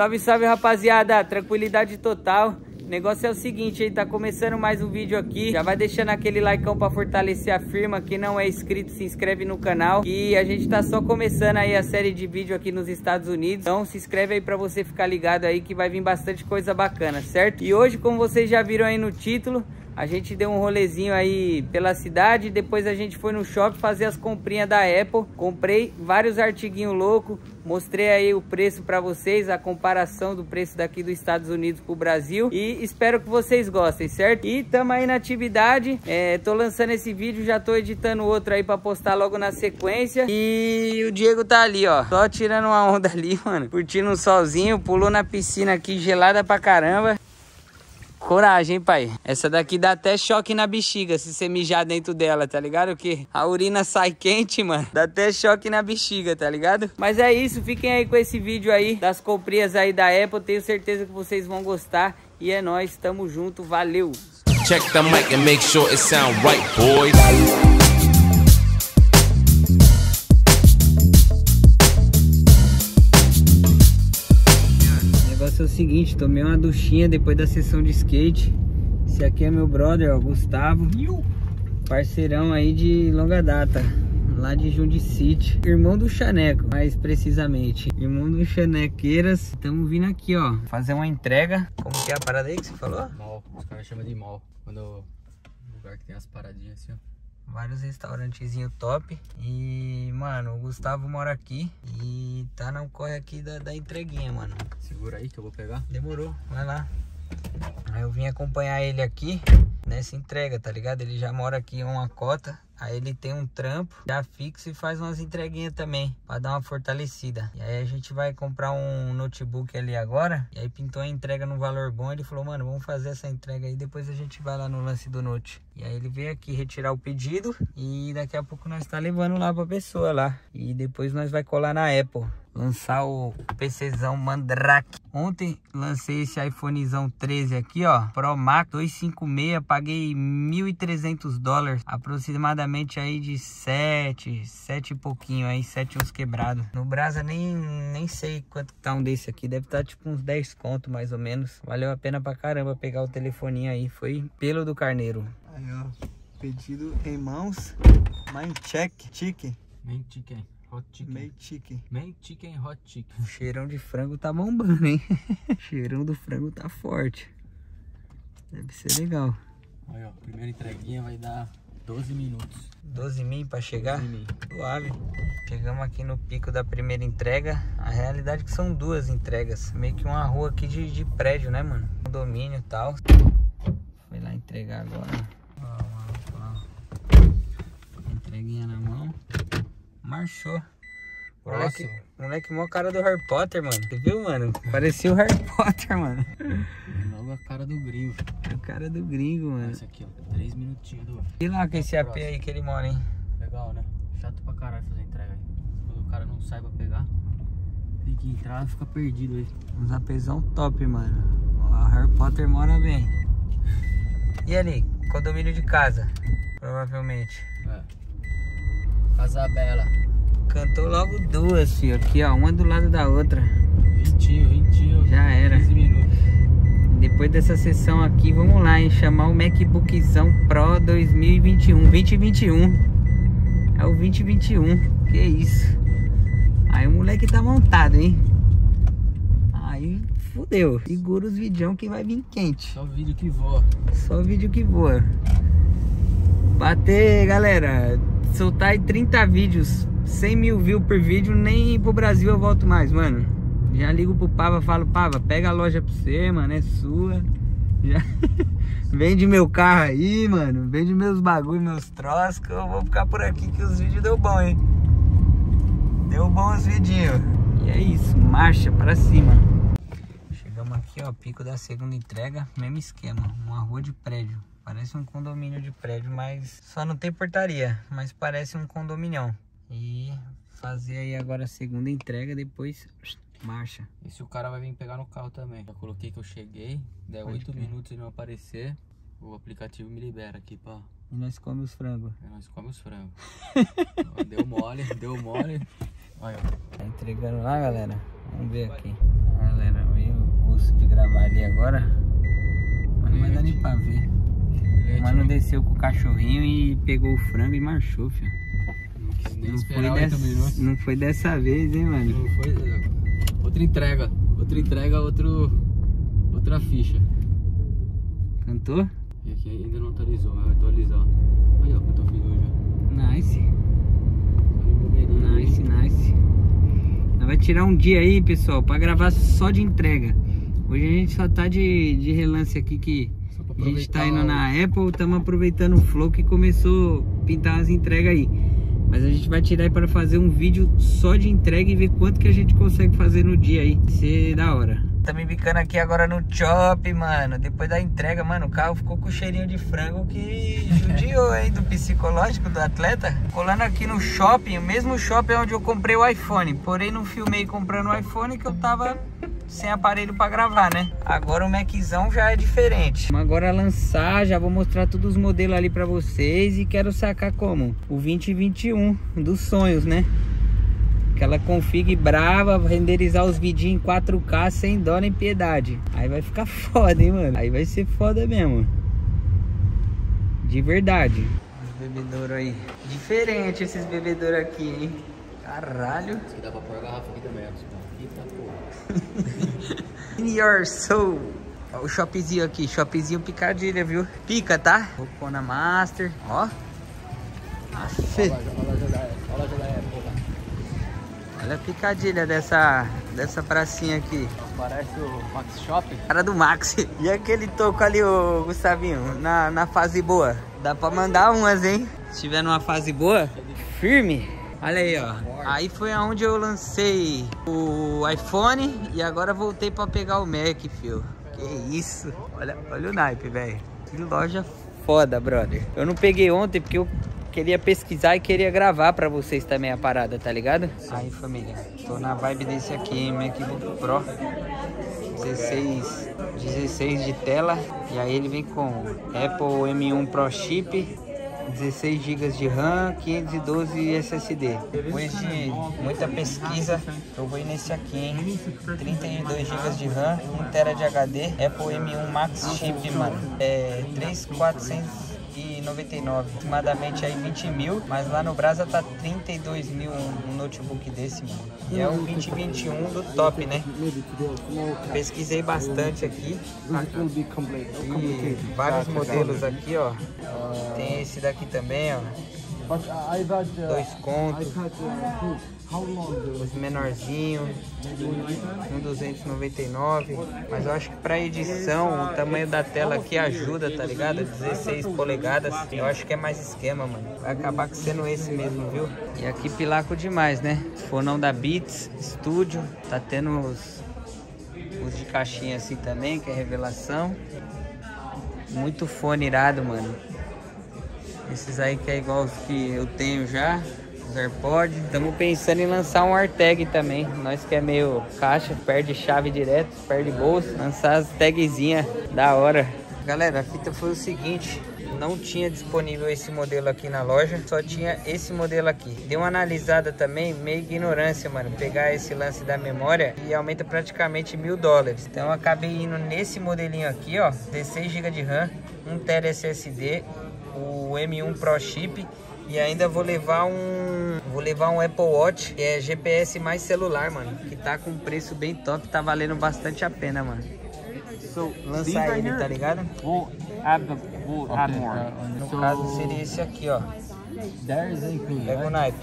Salve, salve, rapaziada, tranquilidade total. O negócio é o seguinte, hein? Tá começando mais um vídeo aqui. Já vai deixando aquele likeão pra fortalecer a firma. Quem não é inscrito, se inscreve no canal. E a gente tá só começando aí a série de vídeo aqui nos Estados Unidos. Então se inscreve aí pra você ficar ligado aí que vai vir bastante coisa bacana, certo? E hoje, como vocês já viram aí no título, a gente deu um rolezinho aí pela cidade. Depois a gente foi no shopping fazer as comprinhas da Apple. Comprei vários artiguinhos loucos. Mostrei aí o preço pra vocês, a comparação do preço daqui dos Estados Unidos pro Brasil. E espero que vocês gostem, certo? E tamo aí na atividade. Tô lançando esse vídeo, já tô editando outro aí pra postar logo na sequência. E o Diego tá ali, ó, só tirando uma onda ali, mano, curtindo um solzinho. Pulou na piscina aqui, gelada pra caramba. Coragem, hein, pai? Essa daqui dá até choque na bexiga se você mijar dentro dela, tá ligado? Que a urina sai quente, mano. Dá até choque na bexiga, tá ligado? Mas é isso, fiquem aí com esse vídeo aí das comprinhas aí da Apple. Tenho certeza que vocês vão gostar. E é nóis, tamo junto, valeu! Check the mic and make sure it sound right, boys. É o seguinte, tomei uma duchinha depois da sessão de skate. Esse aqui é meu brother, ó, Gustavo, parceirão aí de longa data, lá de Jundicity, irmão do Chaneco, mais precisamente, irmão do Chanequeiras. Estamos vindo aqui, ó, fazer uma entrega. Como que é a parada aí que você falou? Mall, os caras chamam de mall, quando um lugar que tem as paradinhas assim, ó. Vários restaurantezinhos top. E, mano, o Gustavo mora aqui e tá no corre aqui da entreguinha, mano. Segura aí que eu vou pegar. Demorou, vai lá. Aí eu vim acompanhar ele aqui nessa entrega, tá ligado? Ele já mora aqui em uma cota. Aí ele tem um trampo já fixo e faz umas entreguinhas também, pra dar uma fortalecida. E aí a gente vai comprar um notebook ali agora. E aí pintou a entrega num valor bom. Ele falou, mano, vamos fazer essa entrega aí, depois a gente vai lá no lance do note. E aí ele veio aqui retirar o pedido. E daqui a pouco nós tá levando lá pra pessoa lá. E depois nós vai colar na Apple, lançar o PCzão Mandrake. Ontem lancei esse iPhonezão 13 aqui, ó, Pro Max 256. Paguei $1.300 aproximadamente, aí de 7 e pouquinho aí, 7 uns quebrado. No Brasa nem sei quanto tá um desse aqui, deve tá tipo uns 10 conto mais ou menos. Valeu a pena pra caramba pegar o telefoninho aí, foi pelo do carneiro. Aí ó, pedido em mãos, main check, chicken. Main chicken, hot chicken. Main chicken. Main chicken, hot chicken. O cheirão de frango tá bombando, hein? O cheirão do frango tá forte. Deve ser legal. Aí ó, primeira entreguinha vai dar 12 minutos. 12 mil pra chegar? Suave. Chegamos aqui no pico da primeira entrega. A realidade é que são duas entregas. Meio que uma rua aqui de prédio, né, mano? Condomínio e tal. Foi lá entregar agora. Ó. Entreguinha na mão. Marchou. Moleque mó cara do Harry Potter, mano. Você viu, mano? Parecia o Harry Potter, mano. Logo a cara do gringo. A cara do gringo, mano. Esse aqui, ó. 3 minutinhos do... E lá com esse AP aí que ele mora, hein? Legal, né? Chato pra caralho fazer entrega aí. Quando o cara não sai pra pegar, tem que entrar e fica perdido aí. Uns APzão top, mano. Ó, Harry Potter mora bem. E ali? Condomínio de casa. Provavelmente. É. Casa Bela. Cantou logo duas, filho. Aqui, ó, uma do lado da outra. 20. Já era. 15 minutos. Depois dessa sessão aqui, vamos lá, hein? Chamar o MacBookzão Pro 2021. 2021. É o 2021. Que isso. Aí o moleque tá montado, hein? Aí fudeu. Segura os vidão que vai vir quente. Só vídeo que voa. Só vídeo que voa. Bater, galera. Soltar aí 30 vídeos. 100 mil views por vídeo, nem pro Brasil eu volto mais, mano. Já ligo pro Pava, falo, Pava, pega a loja pra você, mano, é sua. Já... Vende meu carro aí, mano, vende meus bagulho, meus troços, que eu vou ficar por aqui que os vídeos deu bom, hein. Deu bom os vidinhos. E é isso, marcha pra cima. Chegamos aqui, ó, pico da segunda entrega, mesmo esquema, uma rua de prédio. Parece um condomínio de prédio, mas só não tem portaria, mas parece um condominião. E fazer aí agora a segunda entrega, depois marcha. E se o cara vai vir pegar no carro também. Já coloquei que eu cheguei, der 8 minutos e não aparecer, o aplicativo me libera aqui, pá. E nós come os frangos. E nós come os frangos. Deu mole, deu mole. Olha, tá entregando lá, galera. Vamos ver aqui. Galera, ali agora, mas não vai dar nem pra ver. O mano desceu com o cachorrinho e pegou o frango e marchou, filho. Não foi dessa vez, hein, mano? Não foi, outra ficha. Cantou? E aqui ainda não atualizou, mas vai atualizar. Olha o que eu tô feliz hoje. Nice. Nice, nice. Nós vai tirar um dia aí, pessoal, pra gravar só de entrega. Hoje a gente só tá de relance aqui, que a gente tá indo na Apple, estamos aproveitando o flow que começou a pintar as entregas aí. Mas a gente vai tirar aí para fazer um vídeo só de entrega e ver quanto que a gente consegue fazer no dia aí. Vai ser da hora. Tá me bicando aqui agora no Chop, mano. Depois da entrega, mano, o carro ficou com cheirinho de frango que judiou, hein, do psicológico do atleta. Colando aqui no shopping, o mesmo shopping onde eu comprei o iPhone. Porém, não filmei comprando o iPhone que eu tava sem aparelho pra gravar, né? Agora o Maczão já é diferente. Vamos agora lançar, já vou mostrar todos os modelos ali pra vocês. E quero sacar como? O 2021 dos sonhos, né? Aquela config brava, renderizar os vidinhos em 4K sem dó nem piedade. Aí vai ficar foda, hein, mano? Aí vai ser foda mesmo. De verdade. Os bebedouros aí. Diferente esses bebedouros aqui, hein? Caralho. Isso que dá pra pôr a garrafa aqui também, ó. Eita, porra. In your soul. Ó o shopzinho aqui. Shopzinho picadilha, viu? Pica, tá? Vou pôr na Master. Ó. Nossa. Olha a picadilha dessa pracinha aqui. Parece o Max Shopping. Cara do Max. E aquele toco ali, ô Gustavinho, na fase boa. Dá pra mandar umas, hein? Se tiver numa fase boa, firme. Olha aí, ó. Aí foi aonde eu lancei o iPhone e agora voltei pra pegar o Mac, fio. Que isso. Olha o naipe, velho. Que loja foda, brother. Eu não peguei ontem porque eu queria pesquisar e queria gravar pra vocês também a parada, tá ligado? Aí, família, tô na vibe desse aqui, hein? MacBook Pro 16 de tela. E aí ele vem com Apple M1 Pro chip, 16 GB de RAM, 512 SSD. Depois de muita pesquisa, eu vou ir nesse aqui, hein? 32 GB de RAM, 1 TB de HD, Apple M1 Max chip, mano. É 3.499, aproximadamente aí 20.000, mas lá no Brasa tá 32.000 um notebook desse, mano. E é o 2021 do top, né? Pesquisei bastante aqui e vários modelos aqui, ó. Tem esse daqui também, ó. 2 contos. Os menorzinhos, 1.299, mas eu acho que para edição o tamanho da tela aqui ajuda, tá ligado? 16 polegadas, eu acho que é mais esquema, mano. Vai acabar sendo esse mesmo, viu? E aqui pilaco demais, né? Fonão da Beats Studio, tá tendo os de caixinha assim também, que é revelação. Muito fone irado, mano. Esses aí que é igual os que eu tenho já. AirPods. Estamos pensando em lançar um AirTag também. Nós que é meio caixa, perde chave direto, perde bolsa. Lançar as tagzinhas da hora. Galera, a fita foi o seguinte: não tinha disponível esse modelo aqui na loja, só tinha esse modelo aqui. Dei uma analisada também, meio ignorância, mano. Pegar esse lance da memória e aumenta praticamente $1.000. Então eu acabei indo nesse modelinho aqui, ó. 16 GB de RAM, 1 TB SSD, o M1 Pro chip. E ainda vou levar um Apple Watch, que é GPS mais celular, mano. Que tá com preço bem top, tá valendo bastante a pena, mano. Lançar ele, tá ligado? No caso seria esse aqui, ó. Pega o naipe.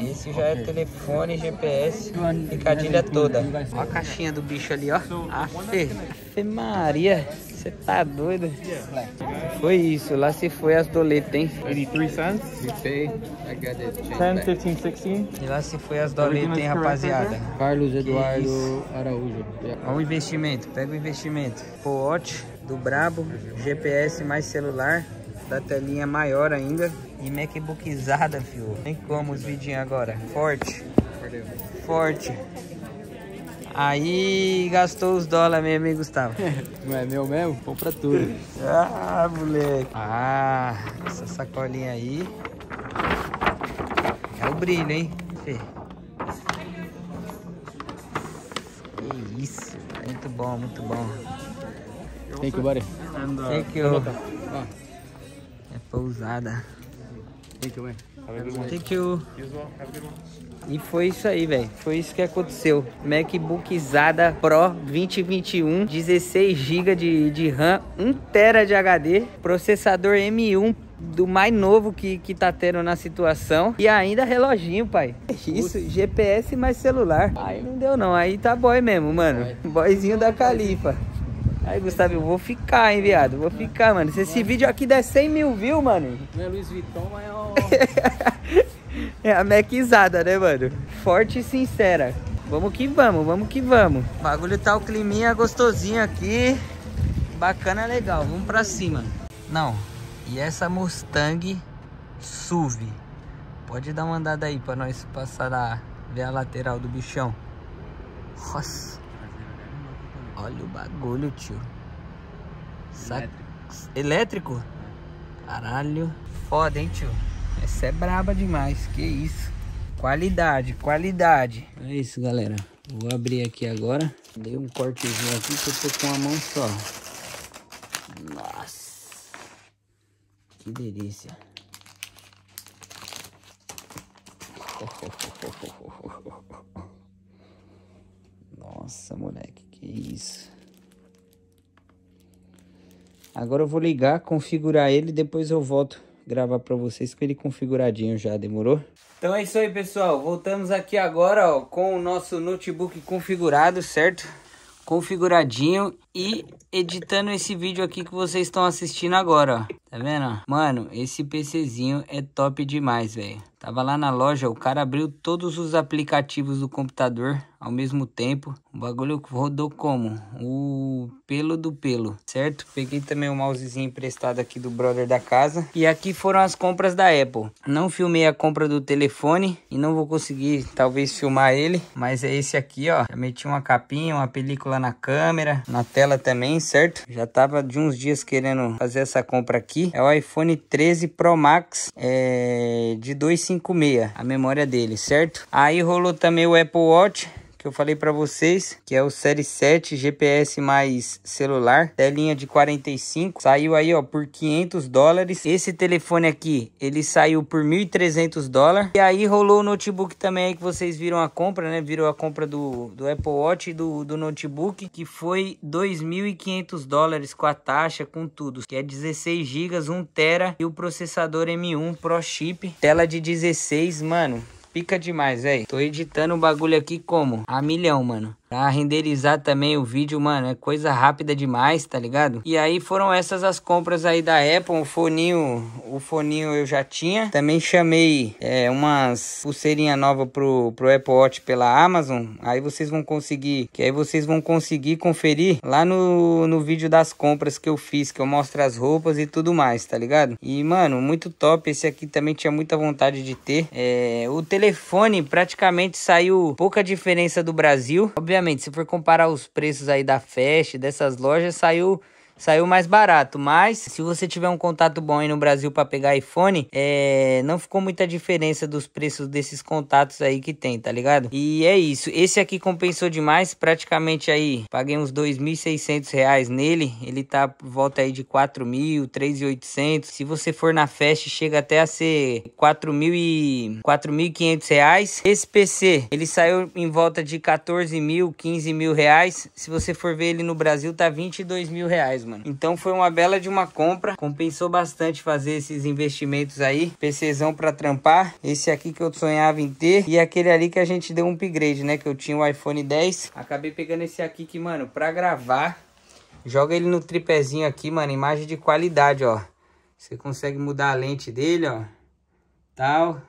Esse já é telefone, GPS, picadilha toda. Olha a caixinha do bicho ali, ó. Afe Maria. Você tá doido? Foi isso, lá se foi as doletas, hein? 83 cents. You pay, I got it. 10, 15, 16. E lá se foi as doletas, hein, rapaziada? Carlos Eduardo Araújo. Olha o investimento, pega o investimento. Pô, Watch do brabo, GPS mais celular, da telinha maior ainda. E MacBookizada, fio. Tem como os vidinhos agora. Forte. Forte. Aí gastou os dólares mesmo, hein, Gustavo? Não é meu mesmo? Compra tudo. Ah, moleque. Ah, essa sacolinha aí. É o brilho, hein? Que isso, muito bom, muito bom. Thank you, buddy. Thank you. É pousada. Thank you, man. Thank you. E foi isso aí, velho. Foi isso que aconteceu. MacBookzada Pro 2021, 16 GB de RAM, 1 TB de HD, processador M1 do mais novo que tá tendo na situação. E ainda reloginho, pai. Isso, GPS mais celular. Aí não deu não, aí tá boy mesmo, mano. Boyzinho da Califa. Aí, Gustavo, eu vou ficar, hein, viado? Vou ficar, mano. Se esse vídeo aqui der 100 mil views, mano... Não é Luiz Vitão, mas é o... É a Macizada, né, mano? Forte e sincera. Vamos que vamos, vamos que vamos. O bagulho tá o climinha gostosinho aqui. Bacana, legal. Vamos pra cima. Não. E essa Mustang SUV. Pode dar uma andada aí pra nós passar a... Ver a lateral do bichão. Nossa. Olha o bagulho, tio. Elétrico? Caralho. Foda, hein, tio? Essa é braba demais. Que isso. Qualidade, qualidade. É isso, galera. Vou abrir aqui agora. Dei um cortezinho aqui que eu tô com a mão só. Nossa. Que delícia. Nossa, moleque. Que isso. Agora eu vou ligar, configurar ele, depois eu volto gravar pra vocês com ele configuradinho já, demorou? Então é isso aí, pessoal. Voltamos aqui agora, ó, com o nosso notebook configurado, certo? Configuradinho e editando esse vídeo aqui que vocês estão assistindo agora, ó. Tá vendo? Mano, esse PCzinho é top demais, velho. Tava lá na loja, o cara abriu todos os aplicativos do computador ao mesmo tempo. O bagulho rodou como? O pelo do pelo, certo? Peguei também o mousezinho emprestado aqui do brother da casa. E aqui foram as compras da Apple. Não filmei a compra do telefone e não vou conseguir, talvez, filmar ele. Mas é esse aqui, ó. Já meti uma capinha, uma película na câmera, na tela também, certo? Já tava de uns dias querendo fazer essa compra aqui. É o iPhone 13 Pro Max, de 256, a memória dele, certo? Aí rolou também o Apple Watch, que eu falei pra vocês, que é o Série 7, GPS mais celular, telinha de 45, saiu aí, ó, por $500. Esse telefone aqui, ele saiu por $1.300. E aí rolou o notebook também aí, que vocês viram a compra, né? Virou a compra do Apple Watch e do notebook, que foi $2.500 com a taxa, com tudo, que é 16 GB, 1 TB e o processador M1 Pro Chip, tela de 16, mano. Fica demais, velho. Tô editando o bagulho aqui como? A milhão, mano. Pra renderizar também o vídeo, mano. É coisa rápida demais, tá ligado? E aí foram essas as compras aí da Apple. O foninho eu já tinha. Também chamei umas pulseirinhas novas pro Apple Watch pela Amazon. Aí vocês vão conseguir. Que aí vocês vão conseguir conferir lá no vídeo das compras que eu fiz. Que eu mostro as roupas e tudo mais, tá ligado? E, mano, muito top. Esse aqui também tinha muita vontade de ter. O telefone praticamente saiu pouca diferença do Brasil. Obviamente, se for comparar os preços aí da Fast, dessas lojas, saiu mais barato. Mas, se você tiver um contato bom aí no Brasil para pegar iPhone, não ficou muita diferença dos preços desses contatos aí que tem, tá ligado? E é isso. Esse aqui compensou demais. Praticamente aí, paguei uns R$2.600 nele. Ele tá por volta aí de R$4.000, R$3.800. Se você for na Fast, chega até a ser R$4.500. Esse PC, ele saiu em volta de R$14.000, R$15.000. Se você for ver ele no Brasil, tá R$22.000, mano. Então foi uma bela de uma compra. Compensou bastante fazer esses investimentos aí. PCzão pra trampar. Esse aqui que eu sonhava em ter. E aquele ali que a gente deu um upgrade, né? Que eu tinha o iPhone 10. Acabei pegando esse aqui que, mano, pra gravar. Joga ele no tripézinho aqui, mano. Imagem de qualidade, ó. Você consegue mudar a lente dele, ó. Tal.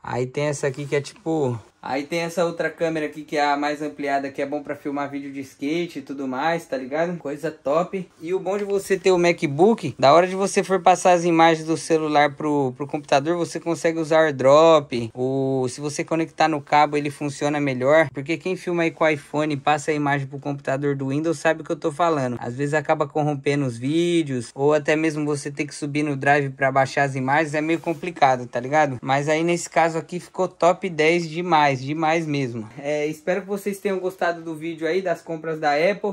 Aí tem essa aqui que é tipo... Aí tem essa outra câmera aqui que é a mais ampliada, que é bom pra filmar vídeo de skate e tudo mais, tá ligado? Coisa top. E o bom de você ter o MacBook, da hora de você for passar as imagens do celular pro computador, você consegue usar o AirDrop. Ou se você conectar no cabo, ele funciona melhor. Porque quem filma aí com o iPhone e passa a imagem pro computador do Windows sabe o que eu tô falando. Às vezes acaba corrompendo os vídeos, ou até mesmo você ter que subir no drive pra baixar as imagens, é meio complicado, tá ligado? Mas aí nesse caso aqui ficou top 10 demais. demais, demais mesmo. Espero que vocês tenham gostado do vídeo aí das compras da Apple.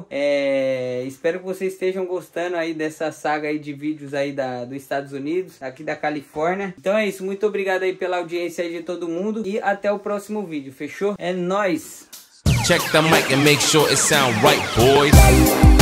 Espero que vocês estejam gostando aí dessa saga aí de vídeos aí dos Estados Unidos, aqui da Califórnia. Então é isso, muito obrigado aí pela audiência aí de todo mundo e até o próximo vídeo, fechou? É nóis! Check the mic and make sure it sound right, boys.